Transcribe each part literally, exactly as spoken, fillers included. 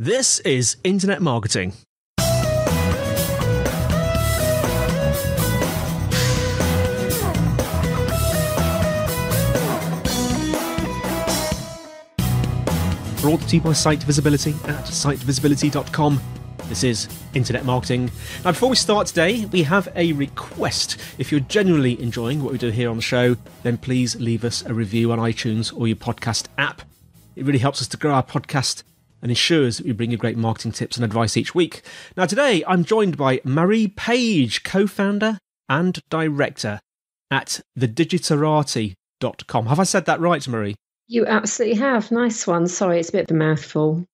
This is Internet Marketing. Brought to you by SiteVisibility at site visibility dot com. This is Internet Marketing. Now, before we start today, we have a request. If you're genuinely enjoying what we do here on the show, then please leave us a review on iTunes or your podcast app. It really helps us to grow our podcast and ensures that we bring you great marketing tips and advice each week. Now, today I'm joined by Marie Page, co-founder and director at the digiterati dot com. Have I said that right, Marie? You absolutely have. Nice one. Sorry, it's a bit of a mouthful.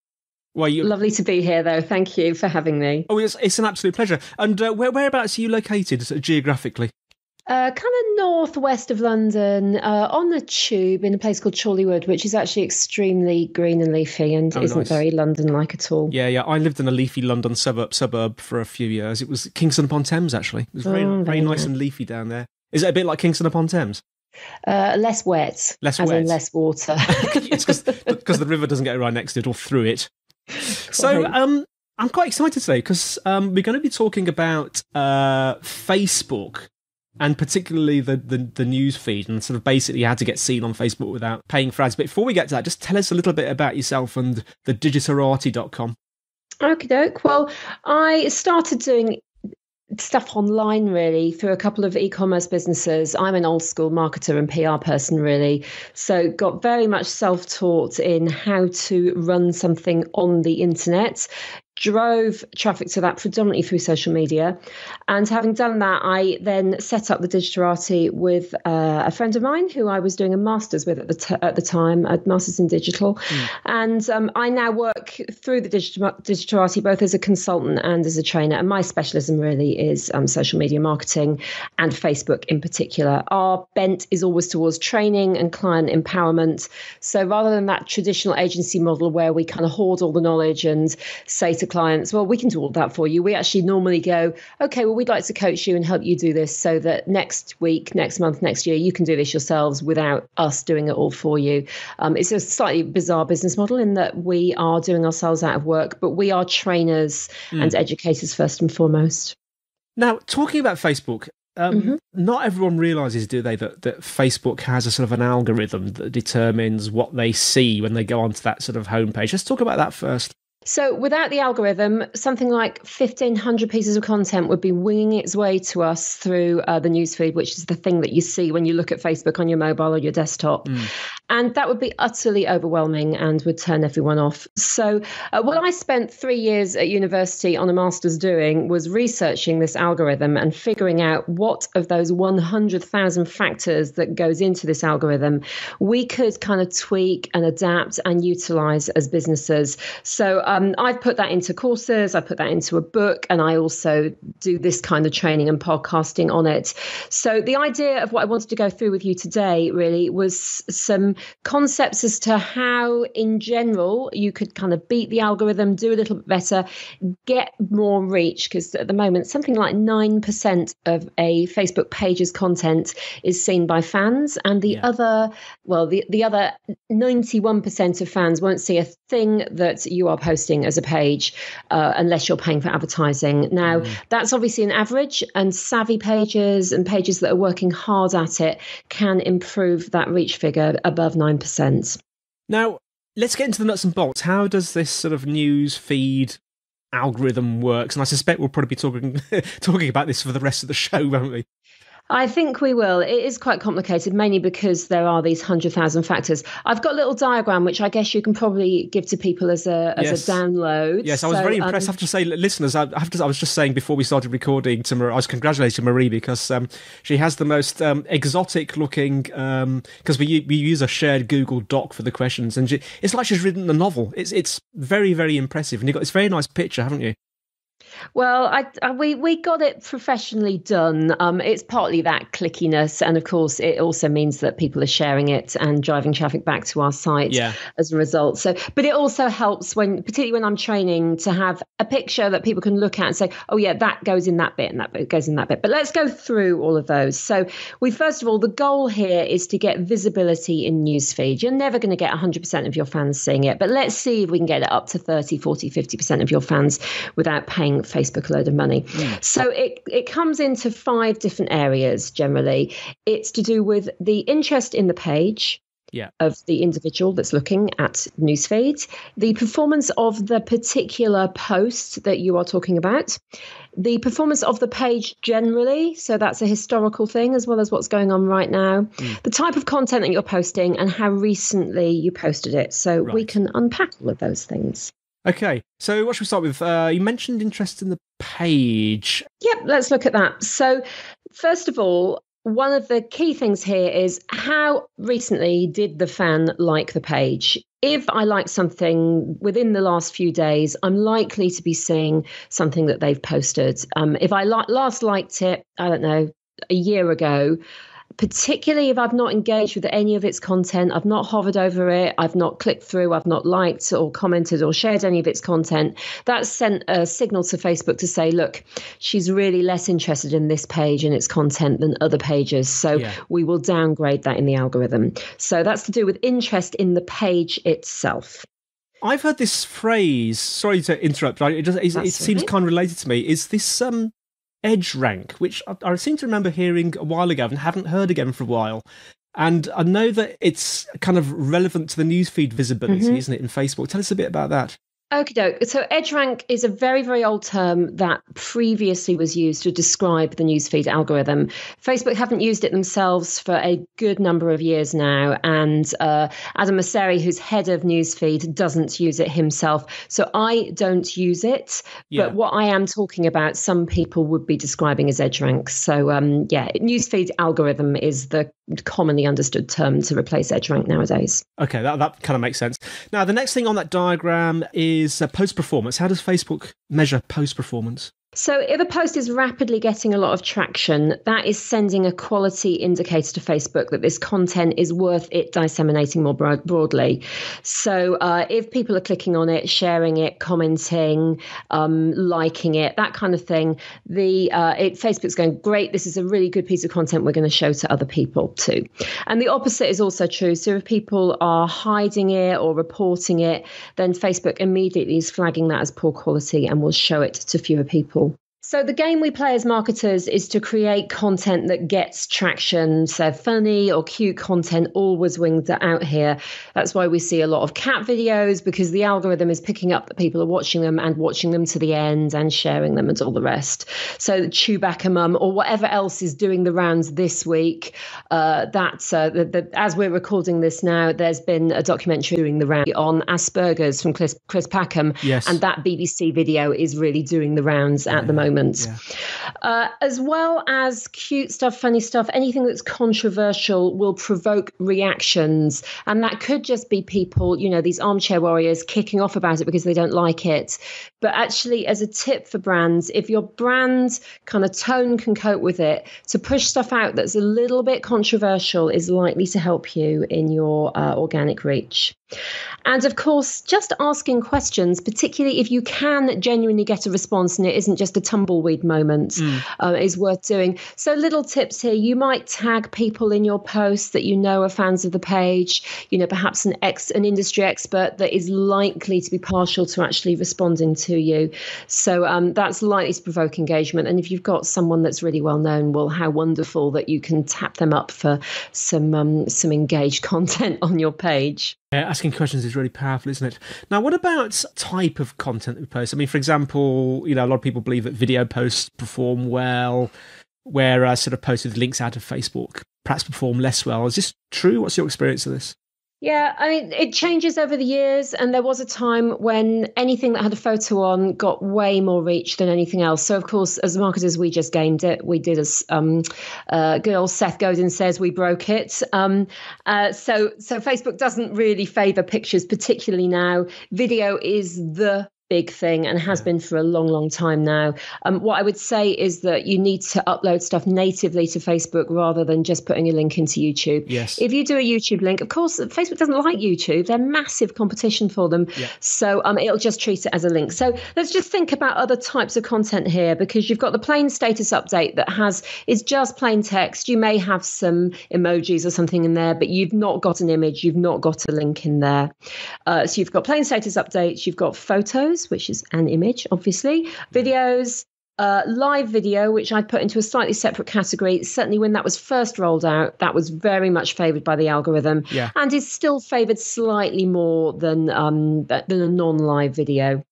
Well, you... Lovely to be here, though. Thank you for having me. Oh, it's, it's an absolute pleasure. And uh, where, whereabouts are you located uh, geographically? Uh, kind of northwest of London, uh, on the tube, in a place called Chorleywood, which is actually extremely green and leafy and oh, isn't nice. Very London-like at all. Yeah, yeah. I lived in a leafy London suburb suburb for a few years. It was Kingston upon Thames, actually. It was very, oh, very, very nice good. and leafy down there. Is it a bit like Kingston upon Thames? Uh, less wet. Less as wet. In less water. It's because the river doesn't get right next to it or through it. So um, I'm quite excited today because um, we're going to be talking about uh, Facebook and particularly the, the, the news feed and sort of basically how to get seen on Facebook without paying for ads. But before we get to that, just tell us a little bit about yourself and the digiterati dot com. Okie doke. Well, I started doing stuff online really through a couple of e-commerce businesses. I'm an old school marketer and P R person really. So got very much self-taught in how to run something on the internet. Drove traffic to that predominantly through social media. And having done that, I then set up the Digiterati with uh, a friend of mine who I was doing a master's with at the, t at the time, a master's in digital. Mm. And um, I now work through the Digiterati both as a consultant and as a trainer. And my specialism really is um, social media marketing and Facebook in particular. Our bent is always towards training and client empowerment. So rather than that traditional agency model where we kind of hoard all the knowledge and say to clients, well, we can do all that for you. We actually normally go, okay, well, we'd like to coach you and help you do this so that next week, next month, next year, you can do this yourselves without us doing it all for you. Um, it's a slightly bizarre business model in that we are doing ourselves out of work, but we are trainers mm. and educators first and foremost. Now, talking about Facebook, um, mm-hmm. not everyone realizes, do they, that, that Facebook has a sort of an algorithm that determines what they see when they go onto that sort of homepage. Let's talk about that first. So without the algorithm, something like fifteen hundred pieces of content would be winging its way to us through uh, the newsfeed, which is the thing that you see when you look at Facebook on your mobile or your desktop. Mm. And that would be utterly overwhelming and would turn everyone off. So uh, what I spent three years at university on a master's doing was researching this algorithm and figuring out what of those one hundred thousand factors that goes into this algorithm we could kind of tweak and adapt and utilize as businesses. So um, Um, I've put that into courses, I put that into a book, and I also do this kind of training and podcasting on it. So the idea of what I wanted to go through with you today really was some concepts as to how, in general, you could kind of beat the algorithm, do a little bit better, get more reach, because at the moment, something like nine percent of a Facebook page's content is seen by fans, and the yeah. other, well, the, the other ninety-one percent of fans won't see a thing that you are posting as a page uh, unless you're paying for advertising. Now, mm. that's obviously an average, and savvy pages and pages that are working hard at it can improve that reach figure above nine percent. Now, let's get into the nuts and bolts. How does this sort of news feed algorithm works? And I suspect we'll probably be talking, talking about this for the rest of the show, won't we? I think we will. It is quite complicated, mainly because there are these one hundred thousand factors. I've got a little diagram, which I guess you can probably give to people as a, as yes. a download. Yes, I was so, very impressed. Um, I have to say, listeners, I, have to, I was just saying before we started recording to Marie, I was congratulating Marie because um, she has the most um, exotic looking, because um, we, we use a shared Google Doc for the questions, and she, it's like she's written a novel. It's, it's very, very impressive. And you've got this very nice picture, haven't you? Well, I, I, we we got it professionally done. Um, it's partly that clickiness, and of course, it also means that people are sharing it and driving traffic back to our site yeah. as a result. So, but it also helps when, particularly when I'm training, to have a picture that people can look at and say, "Oh, yeah, that goes in that bit, and that bit goes in that bit." But let's go through all of those. So, we first of all, the goal here is to get visibility in newsfeed. You're never going to get one hundred percent of your fans seeing it, but let's see if we can get it up to thirty, forty, fifty percent of your fans without paying Facebook a load of money. Yeah. So it, it comes into five different areas generally. It's to do with the interest in the page yeah. of the individual that's looking at newsfeed, the performance of the particular post that you are talking about, the performance of the page generally, so that's a historical thing as well as what's going on right now, mm. the type of content that you're posting and how recently you posted it. So right. we can unpack all of those things. Okay, so what should we start with? Uh, you mentioned interest in the page. Yep, let's look at that. So first of all, one of the key things here is how recently did the fan like the page? If I like something within the last few days, I'm likely to be seeing something that they've posted. Um, if I li- last liked it, I don't know, a year ago, particularly if I've not engaged with any of its content, I've not hovered over it, I've not clicked through, I've not liked or commented or shared any of its content, that sent a signal to Facebook to say, look, she's really less interested in this page and its content than other pages. So yeah. we will downgrade that in the algorithm. So that's to do with interest in the page itself. I've heard this phrase, sorry to interrupt, but it, does, it, it seems right. kind of related to me. Is this... um? Edge rank, which I, I seem to remember hearing a while ago and haven't heard again for a while. And I know that it's kind of relevant to the newsfeed visibility, mm-hmm. isn't it, in Facebook? Tell us a bit about that. Okie doke. So edge rank is a very, very old term that previously was used to describe the newsfeed algorithm. Facebook haven't used it themselves for a good number of years now. And uh, Adam Mosseri, who's head of newsfeed, doesn't use it himself. So I don't use it. Yeah. But what I am talking about, some people would be describing as edge rank. So um, yeah, newsfeed algorithm is the commonly understood term to replace edge rank nowadays. Okay, that, that kind of makes sense. Now, the next thing on that diagram is uh, post performance. How does Facebook measure post performance? So if a post is rapidly getting a lot of traction, that is sending a quality indicator to Facebook that this content is worth it disseminating more broad- broadly. So uh, if people are clicking on it, sharing it, commenting, um, liking it, that kind of thing, the uh, it, Facebook's going, great, this is a really good piece of content we're going to show to other people too. And the opposite is also true. So if people are hiding it or reporting it, then Facebook immediately is flagging that as poor quality and will show it to fewer people. So the game we play as marketers is to create content that gets traction. So funny or cute content always wings out here. That's why we see a lot of cat videos, because the algorithm is picking up that people are watching them and watching them to the end and sharing them and all the rest. So Chewbacca Mum or whatever else is doing the rounds this week. Uh, that's uh, the, the, as we're recording this now, there's been a documentary doing the round on Asperger's from Chris, Chris Packham. Yes. And that B B C video is really doing the rounds at yeah. the moment. Yeah. Uh, as well as cute stuff, funny stuff, anything that's controversial will provoke reactions. And that could just be people, you know, these armchair warriors kicking off about it because they don't like it. But actually, as a tip for brands, if your brand kind of tone can cope with it, to push stuff out that's a little bit controversial is likely to help you in your uh, organic reach. And of course, just asking questions, particularly if you can genuinely get a response and it isn't just a tumbleweed moment, mm. uh, is worth doing. So little tips here. You might tag people in your posts that you know are fans of the page, you know, perhaps an ex, an industry expert that is likely to be partial to actually responding to you. So um, that's likely to provoke engagement. And if you've got someone that's really well known, well, how wonderful that you can tap them up for some um, some engaged content on your page. Yeah, asking questions is really powerful, isn't it? Now, what about type of content that we post? I mean, for example, you know, a lot of people believe that video posts perform well, whereas sort of posts with links out of Facebook perhaps perform less well. Is this true? What's your experience of this? Yeah, I mean, it changes over the years. And there was a time when anything that had a photo on got way more reach than anything else. So, of course, as marketers, we just gamed it. We did, as um, uh, good old Seth Godin says, we broke it. Um, uh, so, so Facebook doesn't really favour pictures, particularly now. Video is the big thing and has been for a long, long time now. Um, what I would say is that you need to upload stuff natively to Facebook rather than just putting a link into YouTube. Yes. If you do a YouTube link, of course, Facebook doesn't like YouTube. They're massive competition for them. Yeah. So um, it'll just treat it as a link. So let's just think about other types of content here, because you've got the plain status update that has is just plain text. You may have some emojis or something in there, but you've not got an image. You've not got a link in there. Uh, so you've got plain status updates. You've got photos, which is an image, obviously, videos, uh, live video, which I put into a slightly separate category. Certainly when that was first rolled out, that was very much favoured by the algorithm, yeah, and is still favoured slightly more than um, than a non-live video.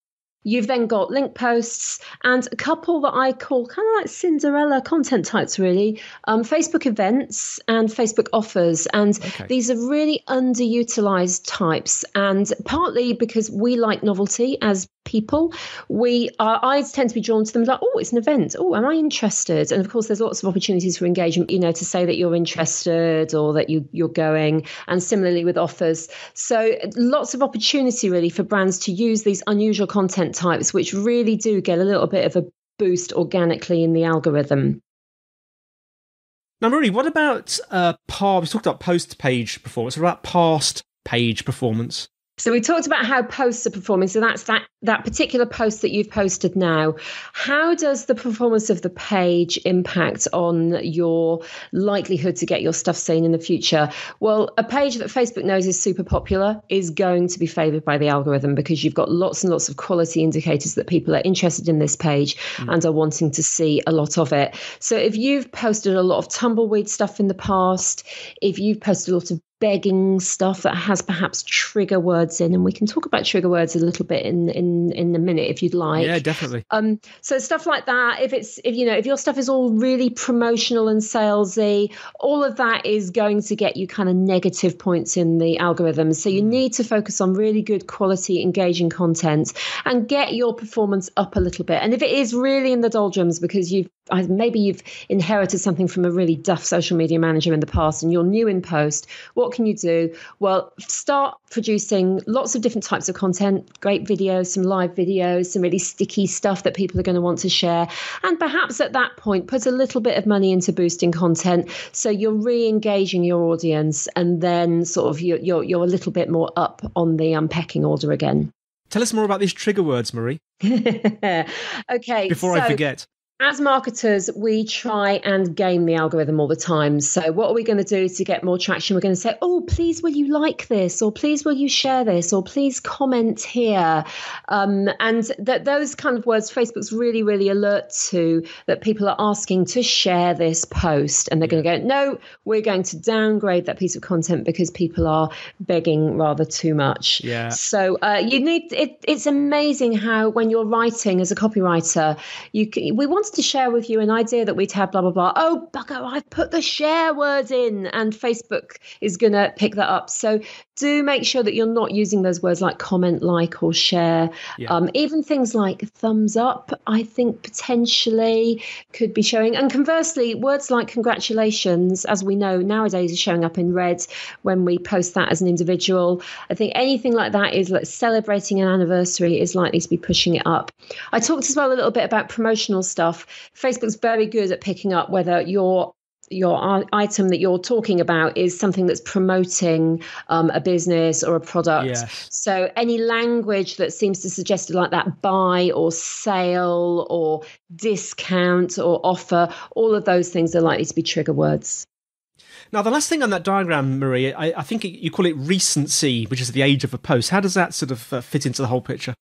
You've then got link posts and a couple that I call kind of like Cinderella content types, really. Um, Facebook events and Facebook offers. And okay. These are really underutilized types. And partly because we like novelty as people, we our eyes tend to be drawn to them like, oh, it's an event. Oh, am I interested? And of course, there's lots of opportunities for engagement, you know, to say that you're interested or that you, you're going. And similarly with offers. So lots of opportunity, really, for brands to use these unusual content types, which really do get a little bit of a boost organically in the algorithm. Now, Marie, what about uh, par? We talked about post page performance. What about past page performance? So we talked about how posts are performing. So that's that that particular post that you've posted now. How does the performance of the page impact on your likelihood to get your stuff seen in the future? Well, a page that Facebook knows is super popular is going to be favoured by the algorithm, because you've got lots and lots of quality indicators that people are interested in this page mm. and are wanting to see a lot of it. So if you've posted a lot of tumbleweed stuff in the past, if you've posted a lot of begging stuff that has perhaps trigger words in, and we can talk about trigger words a little bit in in in a minute if you'd like. Yeah, definitely. Um, so stuff like that. If it's if you know if your stuff is all really promotional and salesy, all of that is going to get you kind of negative points in the algorithm. So you need to focus on really good quality, engaging content and get your performance up a little bit. And if it is really in the doldrums because you've maybe you've inherited something from a really duff social media manager in the past, and you're new in post, what can you do? Well, start producing lots of different types of content, great videos, some live videos, some really sticky stuff that people are going to want to share. And perhaps at that point, put a little bit of money into boosting content. So you're re-engaging your audience, and then sort of you're, you're, you're a little bit more up on the unpecking order again. Tell us more about these trigger words, Marie. Okay. Before so- I forget. As marketers, we try and game the algorithm all the time. So what are we going to do to get more traction? We're going to say, oh, please, will you like this? Or please, will you share this? Or please comment here. Um, and that those kind of words, Facebook's really, really alert to, that people are asking to share this post. And they're going to go, no, we're going to downgrade that piece of content because people are begging rather too much. Yeah. So uh, you need it, it's amazing how when you're writing as a copywriter, you can, we want to to share with you an idea that we'd had, blah, blah, blah. Oh, bugger, I've put the share words in, and Facebook is going to pick that up. So do make sure that you're not using those words like comment, like, or share. Yeah. Um, even things like thumbs up, I think potentially could be showing. And conversely, words like congratulations, as we know nowadays, is showing up in red when we post that as an individual. I think anything like that is like celebrating an anniversary is likely to be pushing it up. I talked as well a little bit about promotional stuff. Facebook's very good at picking up whether your your item that you're talking about is something that's promoting um, a business or a product. Yes. So any language that seems to suggest it like that, buy or sale or discount or offer, all of those things are likely to be trigger words. Now, the last thing on that diagram, Marie, I, I think you call it recency, which is the age of a post. How does that sort of uh, fit into the whole picture?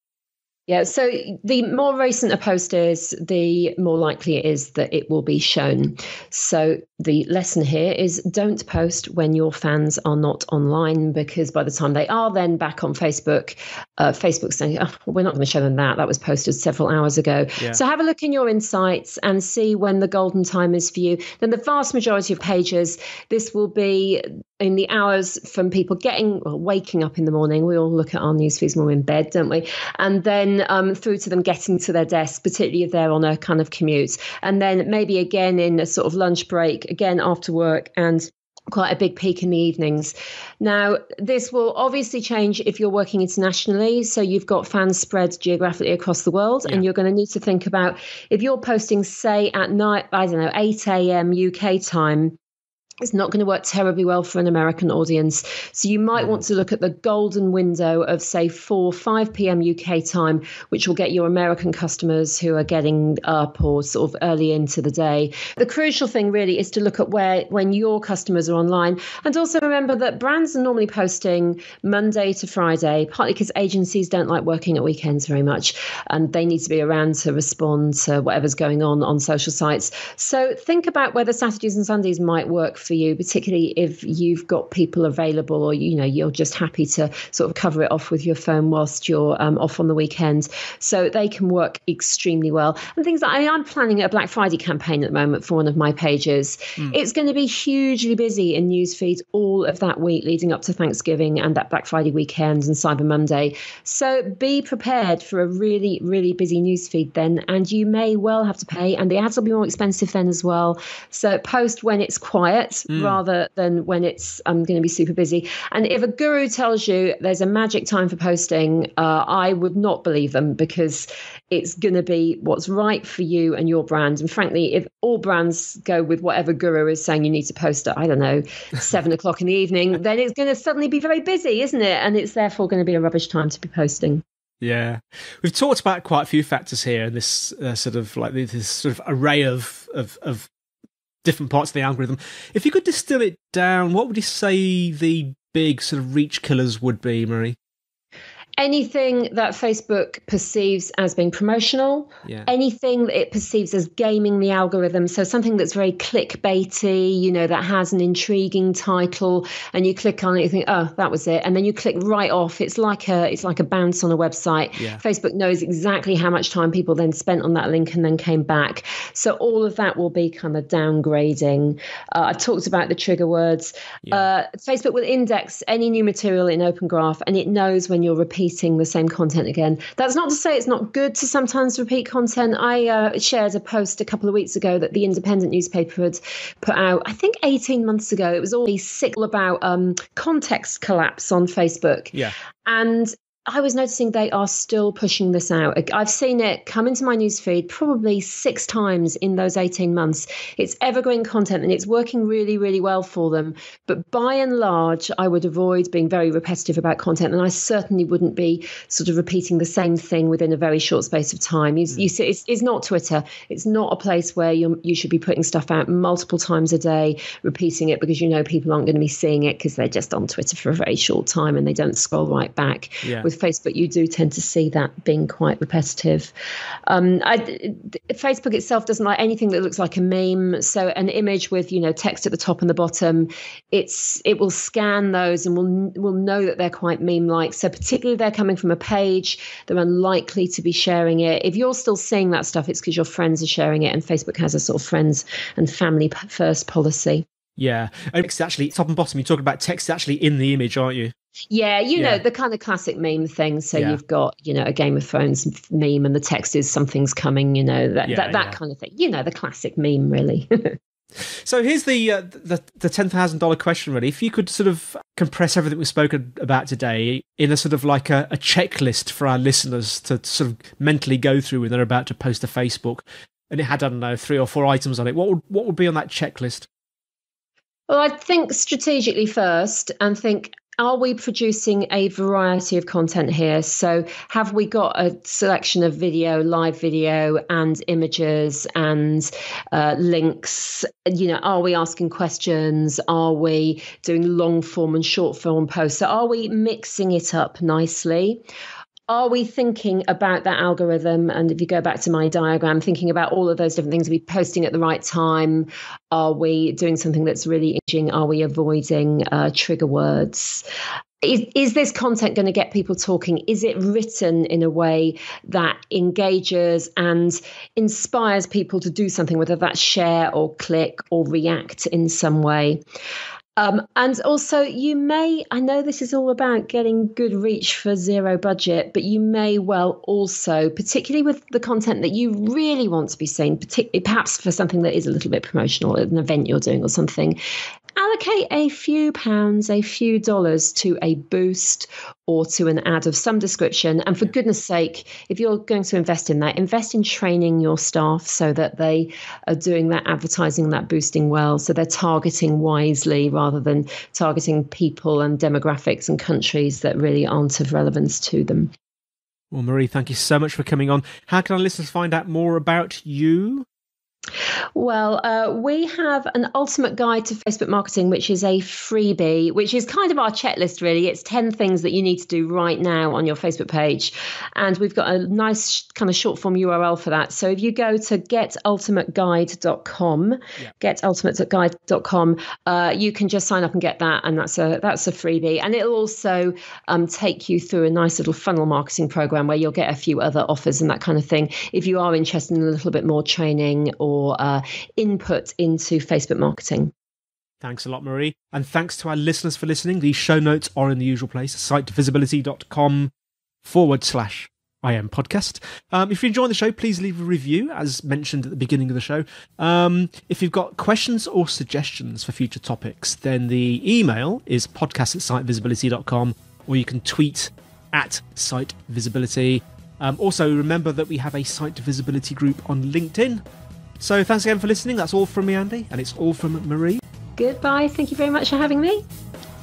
Yeah, so the more recent a post is, the more likely it is that it will be shown. So the lesson here is don't post when your fans are not online, because by the time they are then back on Facebook, uh, Facebook's saying, oh, we're not going to show them that. That was posted several hours ago. Yeah. So have a look in your insights and see when the golden time is for you. Then the vast majority of pages, this will be in the hours from people getting well, waking up in the morning. We all look at our news feeds when we're in bed, don't we? And then um, through to them getting to their desk, particularly if they're on a kind of commute. And then maybe again in a sort of lunch break, again after work, and quite a big peak in the evenings. Now, this will obviously change if you're working internationally. So you've got fans spread geographically across the world, yeah. and you're going to need to think about if you're posting, say, at night, I don't know, eight a.m. U K time, it's not going to work terribly well for an American audience. So you might want to look at the golden window of, say, four, five p.m. U K time, which will get your American customers who are getting up or sort of early into the day. The crucial thing really is to look at where when your customers are online. And also remember that brands are normally posting Monday to Friday, partly because agencies don't like working at weekends very much, and they need to be around to respond to whatever's going on on social sites. So think about whether Saturdays and Sundays might work for you, particularly if you've got people available, or you know you're just happy to sort of cover it off with your phone whilst you're um, off on the weekend. So they can work extremely well. And things like I mean, I'm planning a Black Friday campaign at the moment for one of my pages. Mm. It's going to be hugely busy in newsfeeds all of that week leading up to Thanksgiving and that Black Friday weekend and Cyber Monday. So be prepared for a really really busy newsfeed then, and you may well have to pay, and the ads will be more expensive then as well. So post when it's quiet. Mm. Rather than when it's um, going to be super busy. And if a guru tells you there's a magic time for posting, uh, I would not believe them, because it's going to be what's right for you and your brand. And frankly, if all brands go with whatever guru is saying you need to post at, I don't know, seven o'clock in the evening, then it's going to suddenly be very busy, isn't it? And it's therefore going to be a rubbish time to be posting. Yeah. We've talked about quite a few factors here, this uh, sort of like this sort of array of of, of different parts of the algorithm. If you could distill it down, what would you say the big sort of reach killers would be, Marie? Anything that Facebook perceives as being promotional, yeah. anything that it perceives as gaming the algorithm. So something that's very clickbaity, you know, that has an intriguing title, and you click on it, you think, oh, that was it. And then you click right off. It's like a it's like a bounce on a website. Yeah. Facebook knows exactly how much time people then spent on that link and then came back. So all of that will be kind of downgrading. Uh, I've talked about the trigger words. Yeah. Uh, Facebook will index any new material in Open Graph, and it knows when you're repeating the same content again. That's not to say it's not good to sometimes repeat content. I uh, shared a post a couple of weeks ago that the Independent newspaper had put out, I think eighteen months ago. It was all sick about um, context collapse on Facebook. Yeah. And I was noticing they are still pushing this out. I've seen it come into my newsfeed probably six times in those eighteen months. It's evergreen content and it's working really, really well for them. But by and large, I would avoid being very repetitive about content. And I certainly wouldn't be sort of repeating the same thing within a very short space of time. You, mm. you see, it's, it's not Twitter. It's not a place where you you should be putting stuff out multiple times a day, repeating it, because you know people aren't going to be seeing it because they're just on Twitter for a very short time and they don't scroll right back. Yeah. With Facebook, you do tend to see that being quite repetitive. Um, I, Facebook itself doesn't like anything that looks like a meme. So an image with, you know, text at the top and the bottom, it's it will scan those and will will know that they're quite meme-like. So particularly if they're coming from a page, they're unlikely to be sharing it. If you're still seeing that stuff, it's because your friends are sharing it, and Facebook has a sort of friends and family first policy. Yeah. It's actually top and bottom. You're talking about text actually in the image, aren't you? Yeah, you yeah. know, the kind of classic meme thing. So yeah. you've got, you know, a Game of Thrones meme and the text is something's coming, you know, that yeah, that, that yeah. kind of thing. You know, the classic meme, really. So here's the uh, the, the ten thousand dollars question, really. If you could sort of compress everything we've spoken about today in a sort of like a, a checklist for our listeners to sort of mentally go through when they're about to post to Facebook, and it had, I don't know, three or four items on it, what would, what would be on that checklist? Well, I'd think strategically first and think, are we producing a variety of content here? So have we got a selection of video, live video and images and uh, links? You know, are we asking questions? Are we doing long form and short form posts? So are we mixing it up nicely? Are we thinking about that algorithm? And if you go back to my diagram, thinking about all of those different things, are we posting at the right time? Are we doing something that's really engaging? Are we avoiding uh, trigger words? Is, is this content going to get people talking? Is it written in a way that engages and inspires people to do something, whether that's share or click or react in some way? Um, and also you may, I know this is all about getting good reach for zero budget, but you may well also, particularly with the content that you really want to be seen, particularly perhaps for something that is a little bit promotional, an event you're doing or something, allocate a few pounds, a few dollars to a boost or to an ad of some description. And for goodness sake, if you're going to invest in that, invest in training your staff so that they are doing that advertising, that boosting well, so they're targeting wisely rather than targeting people and demographics and countries that really aren't of relevance to them. Well, Marie, thank you so much for coming on. How can our listeners find out more about you? Well, uh, we have an ultimate guide to Facebook marketing, which is a freebie, which is kind of our checklist, really. It's ten things that you need to do right now on your Facebook page. And we've got a nice kind of short form U R L for that. So if you go to get ultimate guide dot com, yeah. get ultimate guide dot com, uh, you can just sign up and get that. And that's a that's a freebie. And it'll also um, take you through a nice little funnel marketing program where you'll get a few other offers and that kind of thing, if you are interested in a little bit more training or Or uh, input into Facebook marketing. Thanks a lot, Marie. And thanks to our listeners for listening. The show notes are in the usual place, site visibility dot com forward slash IM podcast. Um, if you're enjoying the show, please leave a review, as mentioned at the beginning of the show. Um, if you've got questions or suggestions for future topics, then the email is podcast at site visibility dot com, or you can tweet at site visibility. Um, also, remember that we have a Site Visibility group on LinkedIn. So thanks again for listening. That's all from me, Andy, and it's all from Marie. Goodbye. Thank you very much for having me.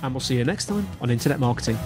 And we'll see you next time on Internet Marketing.